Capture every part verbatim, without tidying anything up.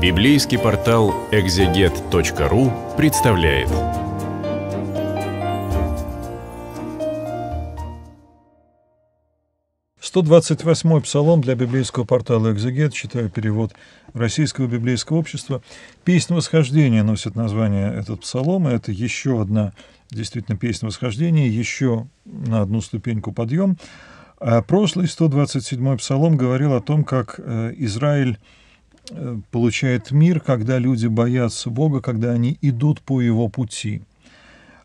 Библейский портал экзегет точка ру представляет. сто двадцать восьмой псалом для библейского портала «Экзегет», читаю перевод Российского библейского общества. «Песнь восхождения» носит название этот псалом, и это еще одна действительно песнь восхождения, еще на одну ступеньку подъем. А прошлый сто двадцать седьмой псалом говорил о том, как Израиль получает мир, когда люди боятся Бога, когда они идут по его пути.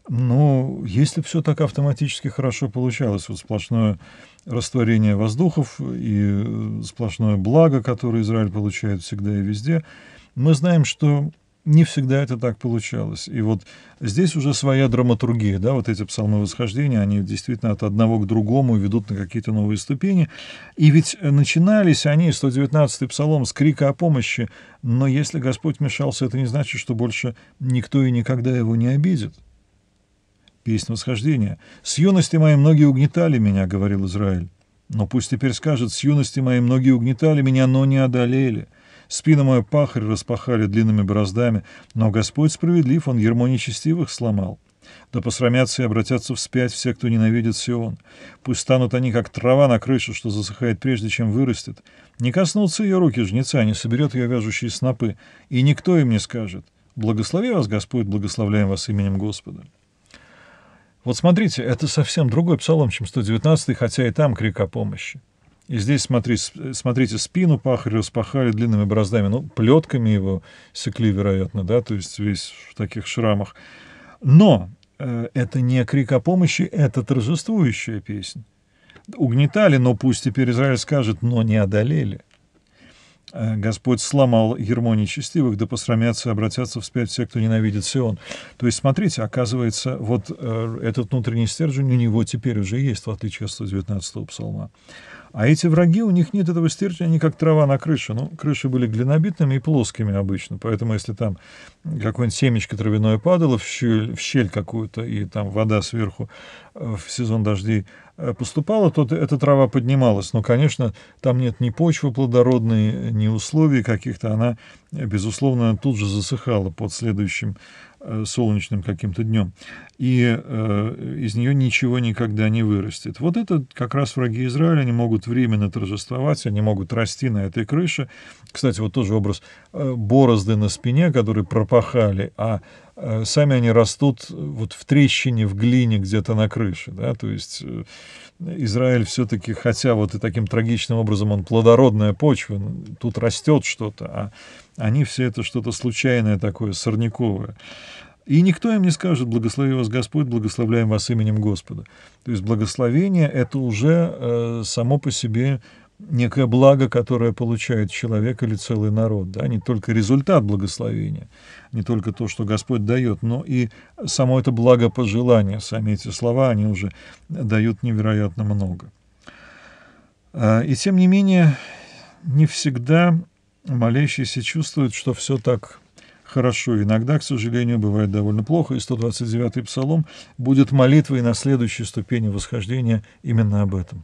Но если все так автоматически хорошо получалось, вот сплошное растворение воздухов и сплошное благо, которое Израиль получает всегда и везде, мы знаем, что не всегда это так получалось. И вот здесь уже своя драматургия, да, вот эти псалмы восхождения, они действительно от одного к другому ведут на какие-то новые ступени. И ведь начинались они, сто девятнадцатый псалом, с крика о помощи, но если Господь вмешался, это не значит, что больше никто и никогда его не обидит. Песнь восхождения. «С юности моей многие угнетали меня, — говорил Израиль, — но пусть теперь скажет, с юности моей многие угнетали меня, но не одолели. Спину мою пахарь распахали длинными бороздами, но Господь справедлив, Он ярмо нечестивых сломал. Да посрамятся и обратятся вспять все, кто ненавидит Сион. Пусть станут они, как трава на крыше, что засыхает прежде, чем вырастет. Не коснутся ее руки жнеца, не соберет ее вяжущие снопы, и никто им не скажет: благослови вас, Господь, благословляем вас именем Господа». Вот смотрите, это совсем другой псалом, чем сто девятнадцатый, хотя и там крик о помощи. И здесь, смотрите, смотрите спину пахаря распахали длинными бороздами, ну, плетками его секли, вероятно, да, то есть весь в таких шрамах. Но э, это не крик о помощи, это торжествующая песня. Угнетали, но пусть теперь Израиль скажет, но не одолели. Господь сломал ярмо нечестивых, да посрамятся и обратятся вспять все, кто ненавидит Сион. То есть, смотрите, оказывается, вот этот внутренний стержень у него теперь уже есть, в отличие от сто девятнадцатого псалма. А эти враги, у них нет этого стержня, они как трава на крыше. Ну, крыши были глинобитными и плоскими обычно, поэтому если там какое-нибудь семечко травяное падало в щель, в щель какую-то, и там вода сверху в сезон дождей поступала, то эта трава поднималась. Но, конечно, там нет ни почвы плодородной, ни условий каких-то. Она, безусловно, тут же засыхала под следующим солнечным каким-то днем. И э, из нее ничего никогда не вырастет. Вот это как раз враги Израиля. Они могут временно торжествовать, они могут расти на этой крыше. Кстати, вот тоже образ борозды на спине, которые пропахали, а сами они растут вот в трещине, в глине где-то на крыше. Да? То есть Израиль все-таки, хотя вот и таким трагичным образом он плодородная почва, тут растет что-то, а они все это что-то случайное такое, сорняковое. И никто им не скажет: благослови вас Господь, благословляем вас именем Господа. То есть благословение — это уже э, само по себе некое благо, которое получает человек или целый народ, да, не только результат благословения, не только то, что Господь дает, но и само это благопожелание, сами эти слова, они уже дают невероятно много. И тем не менее, не всегда молящийся чувствует, что все так хорошо. Иногда, к сожалению, бывает довольно плохо, и сто двадцать девятый псалом будет молитвой на следующей ступени восхождения именно об этом.